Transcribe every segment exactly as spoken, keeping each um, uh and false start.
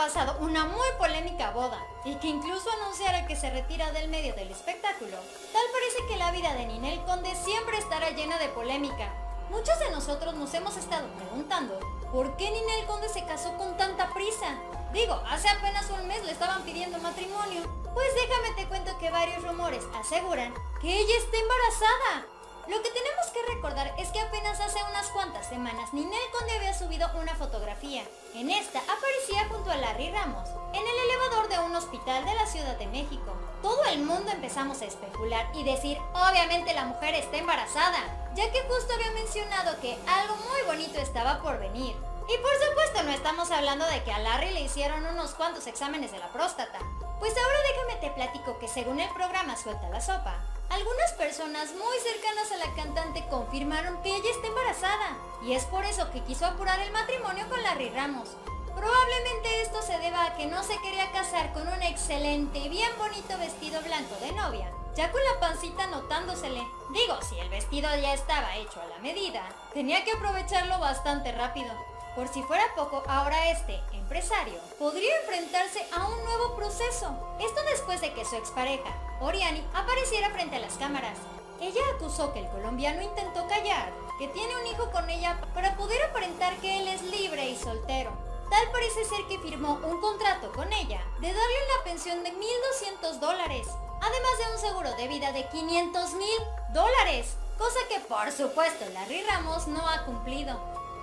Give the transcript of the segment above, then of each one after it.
pasado una muy polémica boda y que incluso anunciara que se retira del medio del espectáculo, tal parece que la vida de Ninel Conde siempre estará llena de polémica. Muchos de nosotros nos hemos estado preguntando por qué Ninel Conde se casó con tanta prisa. Digo, hace apenas un mes le estaban pidiendo matrimonio. Pues déjame te cuento que varios rumores aseguran que ella está embarazada. Lo que tenemos que recordar es que apenas hace unas cuantas semanas Ninel Conde había subido una fotografía. En esta aparecía junto a Larry Ramos, en el elevador de un hospital de la Ciudad de México. Todo el mundo empezamos a especular y decir, obviamente la mujer está embarazada, ya que justo había mencionado que algo muy bonito estaba por venir. Y por supuesto no estamos hablando de que a Larry le hicieron unos cuantos exámenes de la próstata. Pues ahora déjame te platico que según el programa Suelta la Sopa, algunas personas muy cercanas a la cantante confirmaron que ella está embarazada, y es por eso que quiso apurar el matrimonio con Larry Ramos. Probablemente esto se deba a que no se quería casar con un excelente y bien bonito vestido blanco de novia, ya con la pancita notándosele. Digo, si el vestido ya estaba hecho a la medida, tenía que aprovecharlo bastante rápido. Por si fuera poco, ahora este empresario podría enfrentarse a un nuevo proceso. Esto después de que su expareja, Oriani, apareciera frente a las cámaras. Ella acusó que el colombiano intentó callar que tiene un hijo con ella para poder aparentar que él es libre y soltero. Tal parece ser que firmó un contrato con ella de darle una pensión de mil doscientos dólares, además de un seguro de vida de quinientos mil dólares, cosa que por supuesto Larry Ramos no ha cumplido.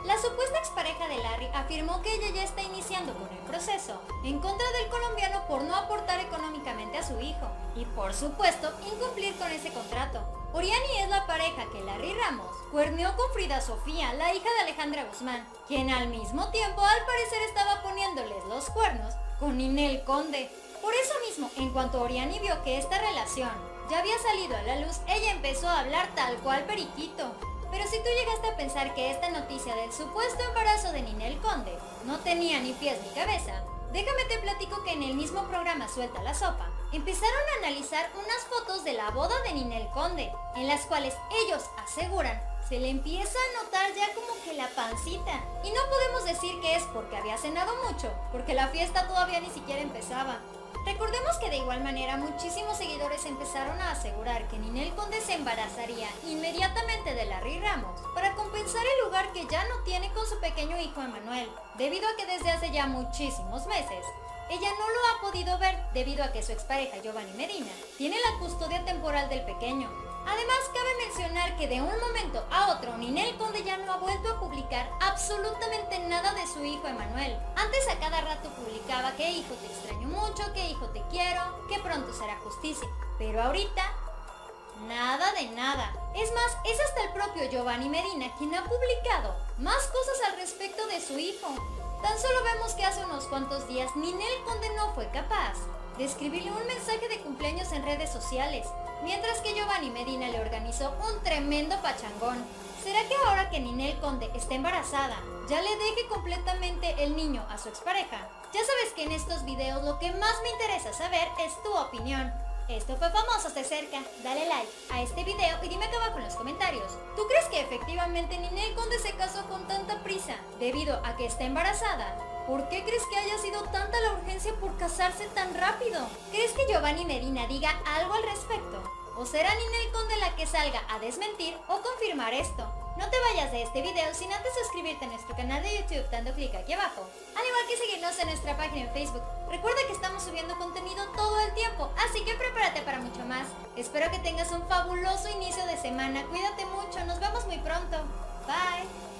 La supuesta expareja de Larry afirmó que ella ya está iniciando con el proceso en contra del colombiano por no aportar económicamente a su hijo y, por supuesto, incumplir con ese contrato. Oriani es la pareja que Larry Ramos cuerneó con Frida Sofía, la hija de Alejandra Guzmán, quien al mismo tiempo al parecer estaba poniéndoles los cuernos con Ninel Conde. Por eso mismo, en cuanto Oriani vio que esta relación ya había salido a la luz, ella empezó a hablar tal cual periquito. Pero si tú llegaste a pensar que esta noticia del supuesto embarazo de Ninel Conde no tenía ni pies ni cabeza, déjame te platico que en el mismo programa Suelta la Sopa, empezaron a analizar unas fotos de la boda de Ninel Conde, en las cuales ellos aseguran se le empieza a notar ya como que la pancita. Y no podemos decir que es porque había cenado mucho, porque la fiesta todavía ni siquiera empezaba. Recordemos que de igual manera muchísimos seguidores empezaron a asegurar que Ninel Conde se embarazaría inmediatamente de Larry Ramos para compensar el lugar que ya no tiene con su pequeño hijo Emmanuel, debido a que desde hace ya muchísimos meses ella no lo ha podido ver debido a que su expareja Giovanni Medina tiene la custodia temporal del pequeño. Además, cabe mencionar que de un momento a otro Ninel Conde ya no ha vuelto a publicar absolutamente nada de su hijo Emmanuel. Antes a cada rato publicaba que hijo te extraño mucho, que hijo te quiero, que pronto será justicia. Pero ahorita, nada de nada. Es más, es hasta el propio Giovanni Medina quien ha publicado más cosas al respecto de su hijo. Tan solo vemos que hace unos cuantos días Ninel Conde no fue capaz de escribirle un mensaje de cumpleaños en redes sociales, mientras que Giovanni Medina le organizó un tremendo pachangón. ¿Será que ahora que Ninel Conde está embarazada, ya le deje completamente el niño a su expareja? Ya sabes que en estos videos lo que más me interesa saber es tu opinión. Esto fue Famosos de Cerca. Dale like a este video y dime acá abajo en los comentarios. ¿Tú crees que efectivamente Ninel Conde se casó con tanta prisa debido a que está embarazada? ¿Por qué crees que haya sido tanta la urgencia por casarse tan rápido? ¿Crees que Giovanni Medina diga algo al respecto? ¿O será Ninel Conde la que salga a desmentir o confirmar esto? No te vayas de este video sin antes suscribirte a nuestro canal de YouTube dando clic aquí abajo, al igual que seguirnos en nuestra página en Facebook. Recuerda que estamos subiendo contenido todo el tiempo, así que prepárate para mucho más. Espero que tengas un fabuloso inicio de semana, cuídate mucho, nos vemos muy pronto. Bye.